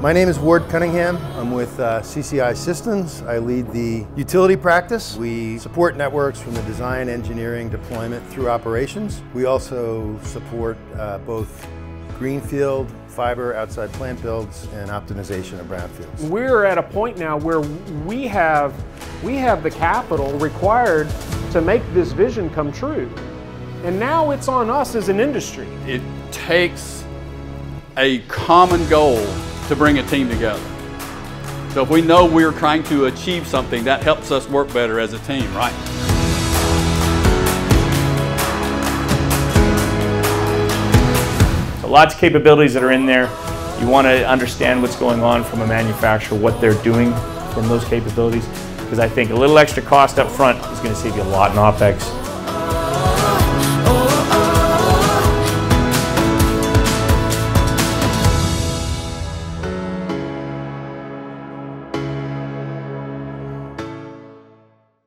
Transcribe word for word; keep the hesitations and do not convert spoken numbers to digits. My name is Ward Cunningham. I'm with uh, C C I Systems. I lead the utility practice. We support networks from the design, engineering, deployment through operations. We also support uh, both greenfield, fiber, outside plant builds, and optimization of brownfields. We're at a point now where we have, we have the capital required to make this vision come true. And now it's on us as an industry. It takes a common goal to bring a team together. So if we know we're trying to achieve something, that helps us work better as a team, right? So lots of capabilities that are in there. You want to understand what's going on from a manufacturer, what they're doing from those capabilities, because I think a little extra cost up front is going to save you a lot in OpEx.